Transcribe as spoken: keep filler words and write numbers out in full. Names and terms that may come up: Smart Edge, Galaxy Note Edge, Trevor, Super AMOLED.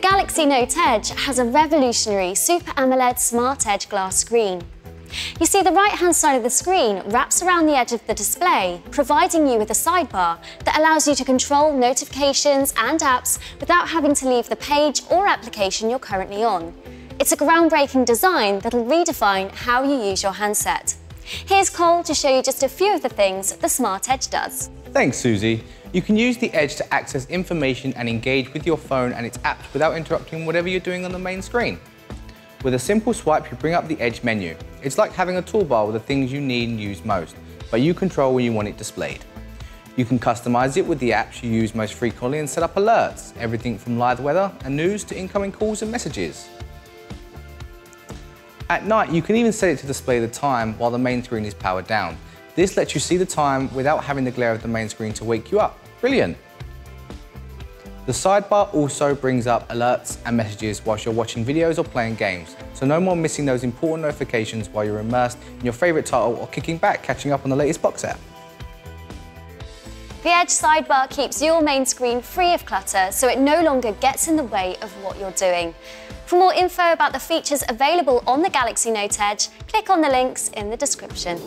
The Galaxy Note Edge has a revolutionary Super AMOLED Smart Edge glass screen. You see, the right-hand side of the screen wraps around the edge of the display, providing you with a sidebar that allows you to control notifications and apps without having to leave the page or application you're currently on. It's a groundbreaking design that'll redefine how you use your handset. Here's Cole to show you just a few of the things the Smart Edge does. Thanks, Susie. You can use the Edge to access information and engage with your phone and its apps without interrupting whatever you're doing on the main screen. With a simple swipe, you bring up the Edge menu. It's like having a toolbar with the things you need and use most, but you control when you want it displayed. You can customize it with the apps you use most frequently and set up alerts, everything from live weather and news to incoming calls and messages. At night, you can even set it to display the time while the main screen is powered down. This lets you see the time without having the glare of the main screen to wake you up. Brilliant! The sidebar also brings up alerts and messages whilst you're watching videos or playing games, so no more missing those important notifications while you're immersed in your favourite title or kicking back, catching up on the latest box app. The Edge sidebar keeps your main screen free of clutter, so it no longer gets in the way of what you're doing. For more info about the features available on the Galaxy Note Edge, click on the links in the description.